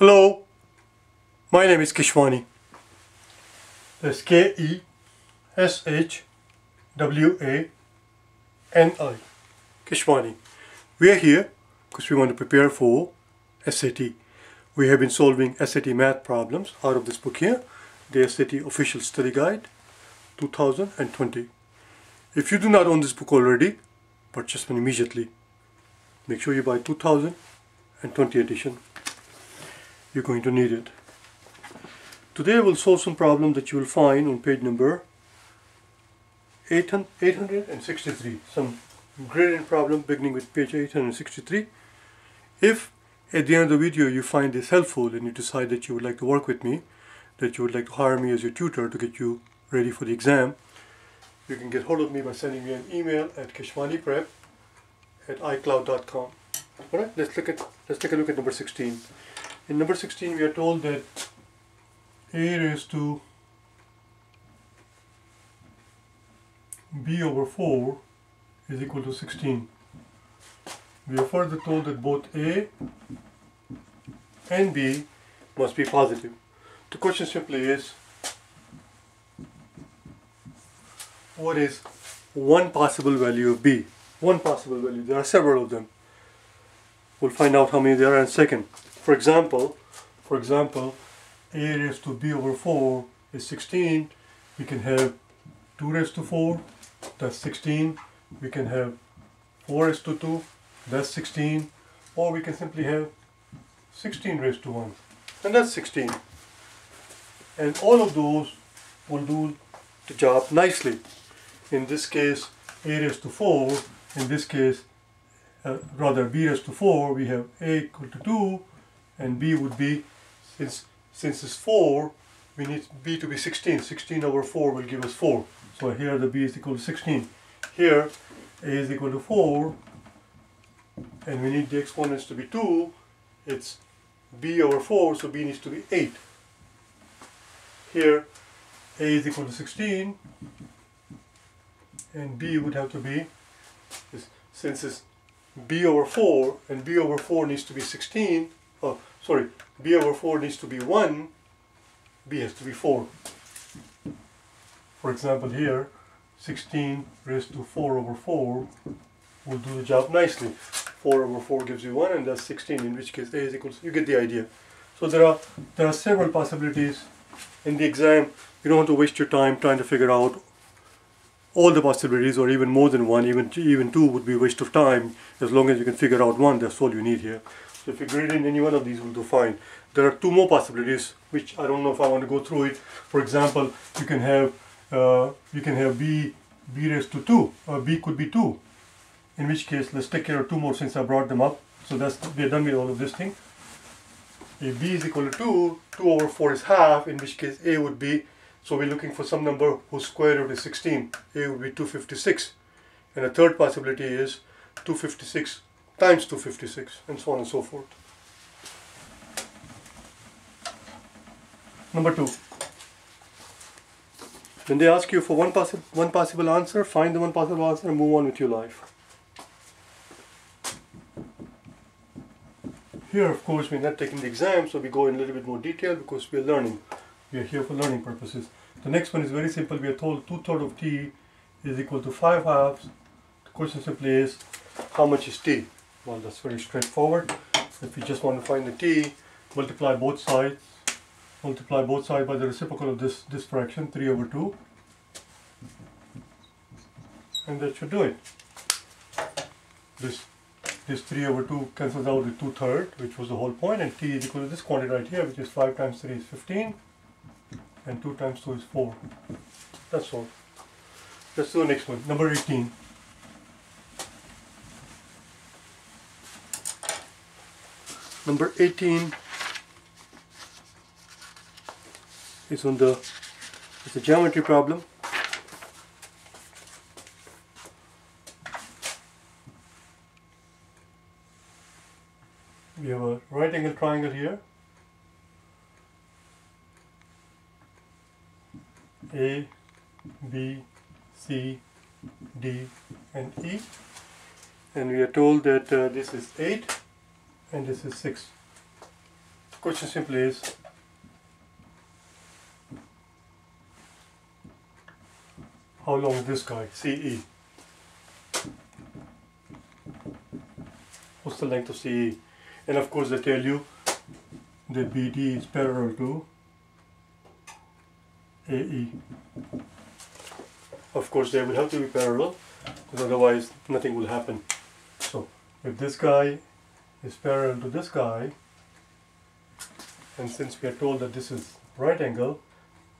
Hello, my name is Keshwani. That's Keshwani. Keshwani. We are here because we want to prepare for SAT. We have been solving SAT math problems out of this book here, the SAT Official Study Guide 2020. If you do not own this book already, purchase one immediately. Make sure you buy 2020 edition. You're going to need it. Today we'll solve some problem that you will find on page number 863. Some gradient problem beginning with page 863. If at the end of the video you find this helpful and you decide that you would like to work with me, that you would like to hire me as your tutor to get you ready for the exam, you can get hold of me by sending me an email at kishmaniprep@icloud.com. Alright, let's take a look at number 16. In number 16, we are told that a raised to b over 4 is equal to 16. We are further told that both a and b must be positive. The question simply is, what is one possible value of b? One possible value. There are several of them. We'll find out how many there are in a second. For example, a raised to b over 4 is 16. We can have 2 raised to 4, that's 16. We can have 4 raised to 2, that's 16. Or we can simply have 16 raised to 1, and that's 16. And all of those will do the job nicely. In this case, a raised to 4, in this case, b raised to 4, we have a equal to 2. And b would be, since it's 4, we need b to be 16. 16 over 4 will give us 4. So here the b is equal to 16. Here a is equal to 4, and we need the exponents to be 2. It's b over 4, so b needs to be 8. Here a is equal to 16, and b would have to be, since it's b over 4, and b over 4 needs to be 16, b over 4 needs to be 1, b has to be 4. For example, here 16 raised to 4 over 4 will do the job nicely. 4 over 4 gives you 1, and that's 16, in which case a is equal to, you get the idea. So there are several possibilities in the exam. You don't have to waste your time trying to figure out all the possibilities, or even more than one. Even two would be a waste of time. As long as you can figure out one, that's all you need here. So if you gradient any one of these, will do fine. There are two more possibilities, which I don't know if I want to go through it. For example, you can have b raised to 2, or b could be 2. In which case, let's take care of two more since I brought them up. So we're done with all of this thing. If b is equal to 2, 2 over 4 is half, in which case a would be, so we're looking for some number whose square root is 16. A would be 256. And a third possibility is 256 times 256, and so on and so forth. Number 2. When they ask you for one possible answer, find the one possible answer and move on with your life. Here, of course, we're not taking the exam, so we go in a little bit more detail because we are learning. We are here for learning purposes. The next one is very simple. We are told 2/3 of t is equal to 5/2. The question simply is, how much is t? Well, that's very straightforward. If you just want to find the t, multiply both sides by the reciprocal of this fraction, 3 over 2, and that should do it. This 3 over 2 cancels out with 2/3, which was the whole point, and t is equal to this quantity right here, which is 5 times 3 is 15, and 2 times 2 is 4. That's all. Let's do the next one, number 18. Number 18 is it's a geometry problem. We have a right angle triangle here. A, B, C, D, and E. And we are told that this is 8. And this is 6. The Question simply is, how long is this guy, CE? What's the length of CE? And of course they tell you that BD is parallel to AE. Of course they will have to be parallel, because otherwise nothing will happen. So if this guy is parallel to this guy, and since we are told that this is right angle,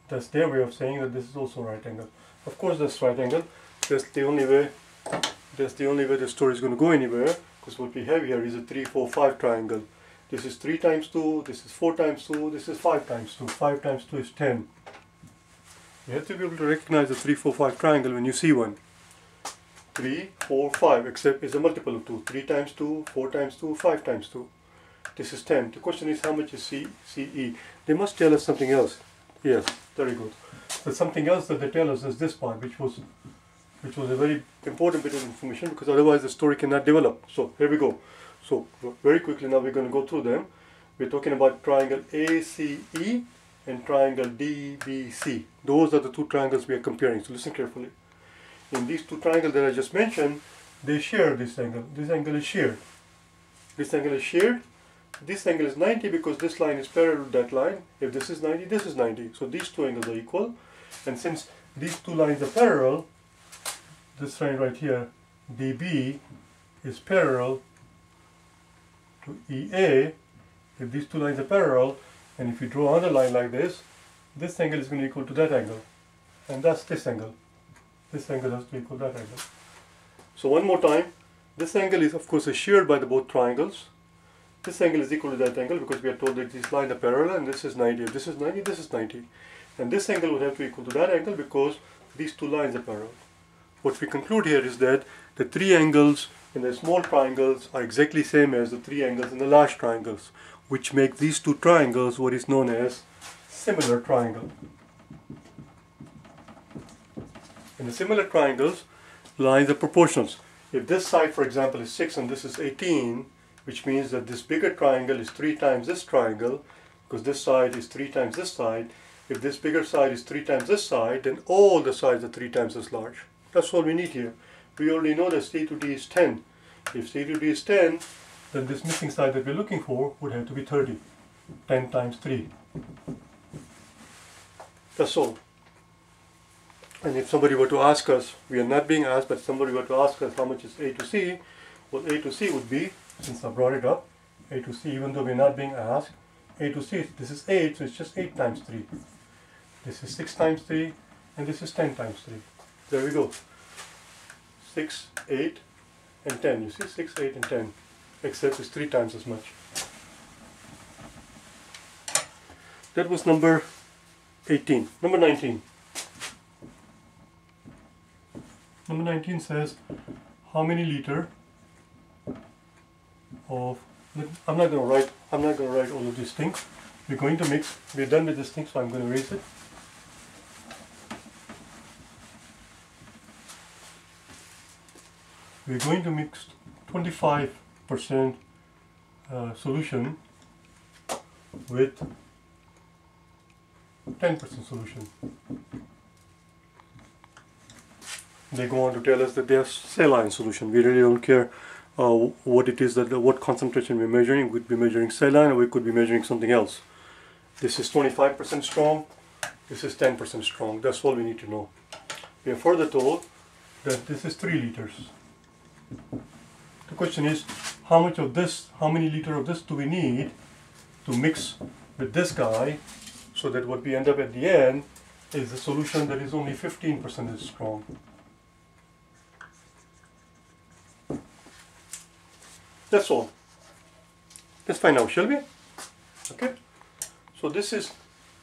that's their way of saying that this is also right angle. Of course that's right angle. That's the only way the story is going to go anywhere, because what we have here is a 3, 4, 5 triangle. This is 3 times 2, this is 4 times 2, this is 5 times 2. 5 times 2 is 10. You have to be able to recognize the 3, 4, 5 triangle when you see one. 3, 4, 5, except it's a multiple of 2. 3 times 2, 4 times 2, 5 times 2. This is 10. The question is, how much is CE? They must tell us something else. Yes, there you go. But something else that they tell us is this part, which was a very important bit of information, because otherwise the story cannot develop. So here we go. So very quickly now we're going to go through them. We're talking about triangle ACE and triangle DBC. Those are the two triangles we are comparing. So listen carefully. In these two triangles that I just mentioned, they share this angle. This angle is shared. This angle is shared. This angle is 90 because this line is parallel to that line. If this is 90, this is 90. So these two angles are equal. And since these two lines are parallel, this line right here, DB, is parallel to EA. If these two lines are parallel, and if you draw another line like this, this angle is going to equal to that angle. And that's this angle. This angle has to equal that angle. So one more time, this angle is of course shared by the both triangles. This angle is equal to that angle because we are told that these lines are parallel, and this is 90. If this is 90, this is 90. And this angle would have to equal to that angle because these two lines are parallel. What we conclude here is that the three angles in the small triangles are exactly same as the three angles in the large triangles, which make these two triangles what is known as similar triangle. In the similar triangles, lines are proportionals. If this side, for example, is 6 and this is 18, which means that this bigger triangle is 3 times this triangle, because this side is 3 times this side. If this bigger side is 3 times this side, then all the sides are 3 times as large. That's all we need here. We already know that C to D is 10. If C to D is 10, then this missing side that we're looking for would have to be 30. 10 times 3. That's all. And if somebody were to ask us, we are not being asked, but somebody were to ask us how much is A to C, well, A to C would be, since I brought it up, A to C, even though we're not being asked, A to C, this is 8, so it's just 8 times 3. This is 6 times 3, and this is 10 times 3. There we go. 6, 8, and 10. You see, 6, 8, and 10. Except it's 3 times as much. That was number 18. Number 19. Number 19 says, how many liter of, I'm not going to write all of these things. We're going to mix. We're done with this thing, so I'm going to erase it. We're going to mix 25% solution with 10% solution. They go on to tell us that they are saline solution. We really don't care what it is, that what concentration we're measuring. We could be measuring saline, or we could be measuring something else. This is 25% strong. This is 10% strong. That's all we need to know. We are further told that this is 3 liters. The question is, how much of this, how many liter of this do we need to mix with this guy, so that what we end up at the end is a solution that is only 15% strong. That's all. Let's find out, shall we? Okay. So this is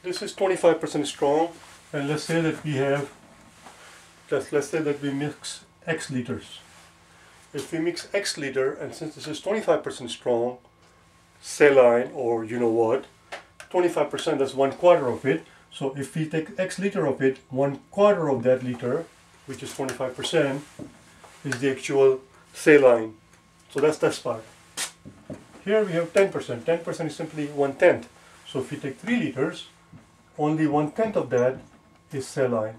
25% strong, and let's say that we have, let's say that we mix X liters. If we mix X liter, and since this is 25% strong, saline, or you know what, 25%, that's 1/4 of it. So if we take X liter of it, 1/4 of that liter, which is 25%, is the actual saline. So that's this part. Here we have 10%. 10% is simply 1/10. So if we take 3 liters, only 1/10 of that is saline.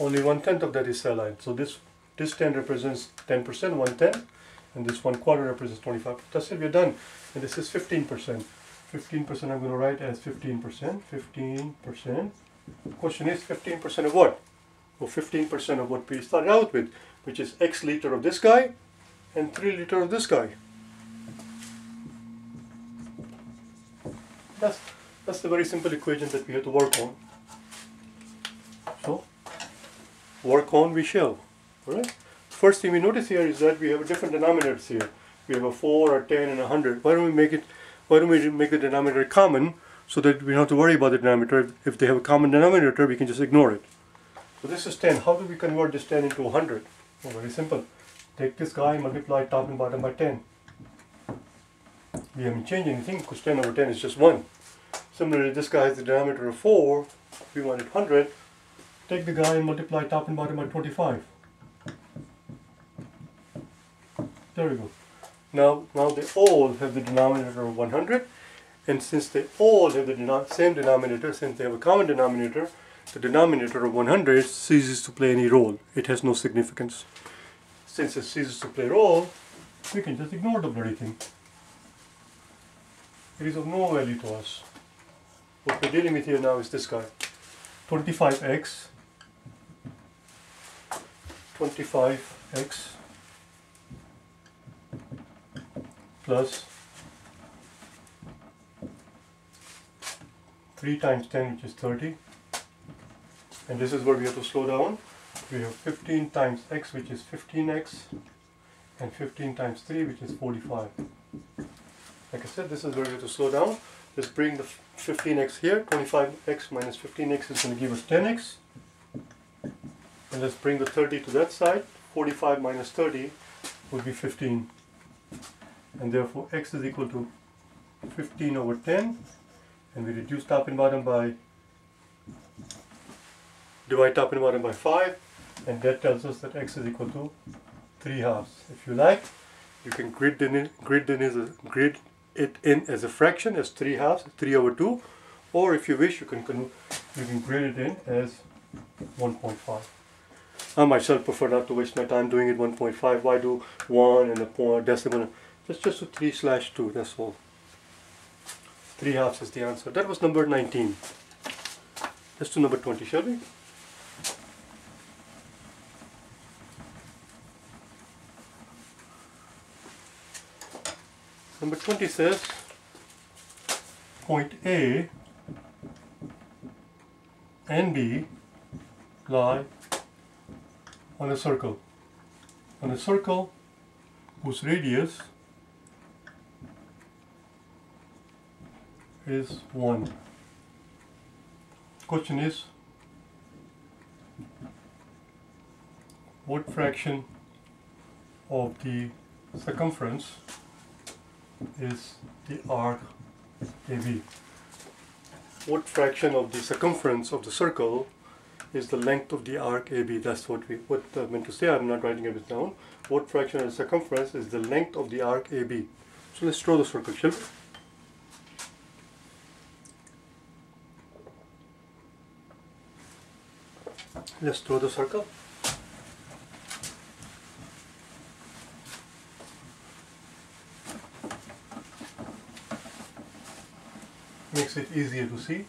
Only 1/10 of that is saline. So this 10 represents 10%, 1/10, and this 1/4 represents 25%. That's it, we're done. And this is 15%. 15% I'm going to write as 15%. 15%. Question is 15% of what? Well, 15% of what we started out with, which is X liter of this guy and 3 liter of this guy. That's the very simple equation that we have to work on. So, work on we shall. Alright? First thing we notice here is that we have different denominators here. We have a 4, a 10, and a 100. Why don't we make the denominator common so that we don't have to worry about the denominator? If they have a common denominator, we can just ignore it. So this is 10. How do we convert this 10 into 100? Well, very simple. Take this guy, multiply top and bottom by 10. We haven't changed anything because 10 over 10 is just 1. Similarly, this guy has the diameter of 4. We want it 100. Take the guy and multiply top and bottom by 25. There we go. Now they all have the denominator of 100. And since they all have the same denominator, since they have a common denominator, the denominator of 100 ceases to play any role. It has no significance. Since it ceases to play a role, we can just ignore the bloody thing. It is of no value to us. What we're dealing with here now is this guy. 25x. 25x plus 3 times 10, which is 30. And this is where we have to slow down. We have 15 times x, which is 15x, and 15 times 3, which is 45. Like I said, this is where we have to slow down. Just bring the 15x here. 25x minus 15x is going to give us 10x. And let's bring the 30 to that side. 45 minus 30 would be 15. And therefore, x is equal to 15 over 10. And we reduce top and bottom by... divide top and bottom by 5, and that tells us that x is equal to 3/2. If you like, you can grid it in as a fraction, as 3/2, 3/2, or if you wish, you can grid it in as 1.5. I myself prefer not to waste my time doing it 1.5. Why do 1 and a point, decimal? Just do 3/2. That's all. 3/2 is the answer. That was number 19. Let's do number 20, shall we? Number 20 says, point A and B lie on a circle whose radius is 1. Question is, what fraction of the circumference is the arc AB? What fraction of the circumference of the circle is the length of the arc AB? That's what I meant to say. I'm not writing it down. What fraction of the circumference is the length of the arc AB? So let's draw the circle, shall we? Let's draw the circle. Makes it easier to see.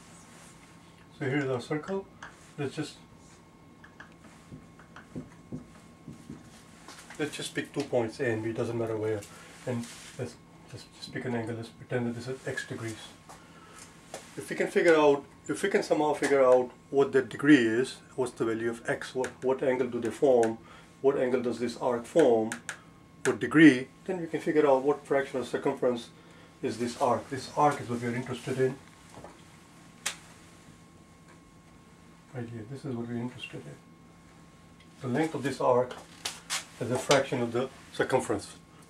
So here's our circle. Let's just pick 2 points A and B, doesn't matter where, and let's just pick an angle. Let's pretend that this is X degrees. If we can somehow figure out what that degree is, what's the value of X, what angle do they form, what angle does this arc form, what degree, then we can figure out what fraction of circumference is this arc. This arc is what we are interested in. Right here, this is what we are interested in. The length of this arc is a fraction of the circumference.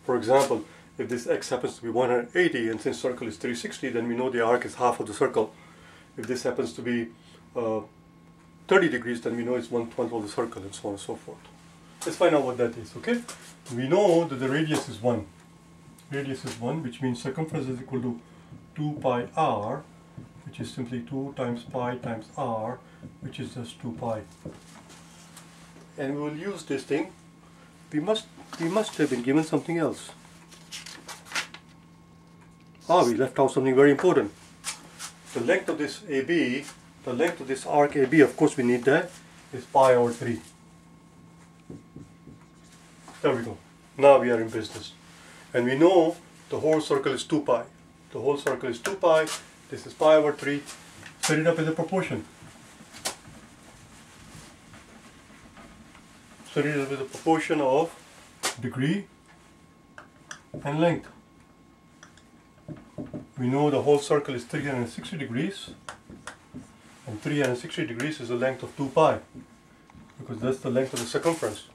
For example, if this x happens to be 180, and since circle is 360, then we know the arc is half of the circle. If this happens to be 30 degrees, then we know it's 1/12 of the circle, and so on and so forth. Let's find out what that is, okay? We know that the radius is 1. Radius is 1, which means circumference is equal to 2 pi r, which is simply 2 times pi times r, which is just 2 pi. And we will use this thing. We must have been given something else. Ah, we left out something very important. The length of this AB, the length of this arc AB, of course we need that, is pi over 3. There we go. Now we are in business. And we know the whole circle is 2 pi. The whole circle is 2 pi. This is pi over 3. Set it up as a proportion. Set it up as a proportion of degree and length. We know the whole circle is 360 degrees. And 360 degrees is the length of 2 pi. Because that's the length of the circumference.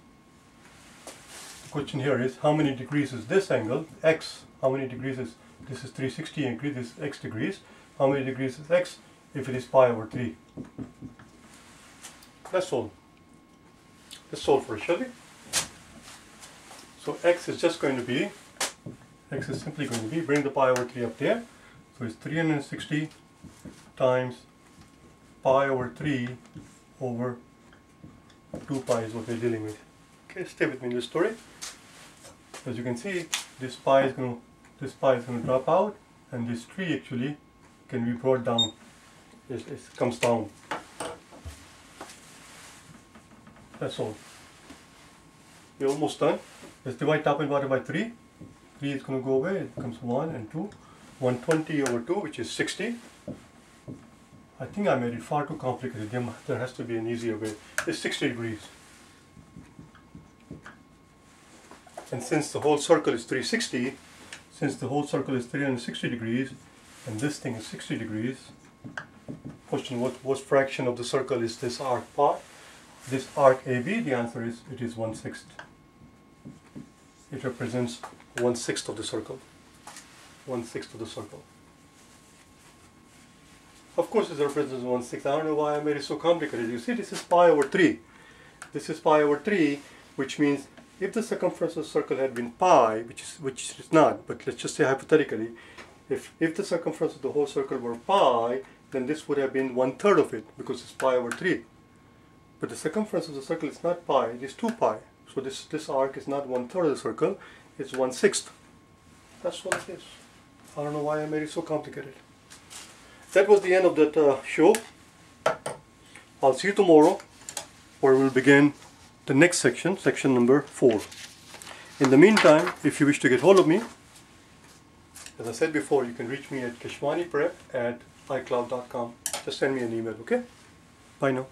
The question here is, how many degrees is this angle? X. How many degrees is this? Is 360 degrees, this is x degrees. How many degrees is x if it is pi over 3? Let's solve. Let's solve for it, shall we? So x is just going to be, x is simply going to be, bring the pi over 3 up there. So it's 360 times pi over 3 over 2 pi is what we're dealing with. Okay, stay with me in this story. As you can see, this pi is going to drop out, and this 3 actually can be brought down. It comes down. That's all. We're almost done. Let's divide top and bottom by 3. 3 is going to go away. It becomes 1 and 2. 120 over 2, which is 60. I think I made it far too complicated. There has to be an easier way. It's 60 degrees. And since the whole circle is 360, since the whole circle is 360 degrees, and this thing is 60 degrees, question, what fraction of the circle is this arc part? This arc AB, the answer is, it is 1/6. It represents 1/6 of the circle. 1/6 of the circle. Of course it represents 1/6. I don't know why I made it so complicated. You see, this is pi over 3. This is pi over 3, which means if the circumference of the circle had been pi, which is not, but let's just say hypothetically, if the circumference of the whole circle were pi, then this would have been 1/3 of it, because it's pi over 3. But the circumference of the circle is not pi, it is 2 pi. So this arc is not 1/3 of the circle, it's 1/6. That's what it is. I don't know why I made it so complicated. That was the end of that show. I'll see you tomorrow, where we'll begin the next section, section number 4. In the meantime, if you wish to get hold of me, as I said before, you can reach me at kishmaniprep@icloud.com. Just send me an email, okay? Bye now.